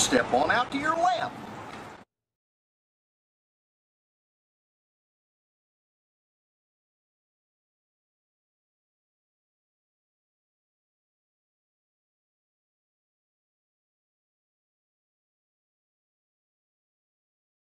step on out to your left.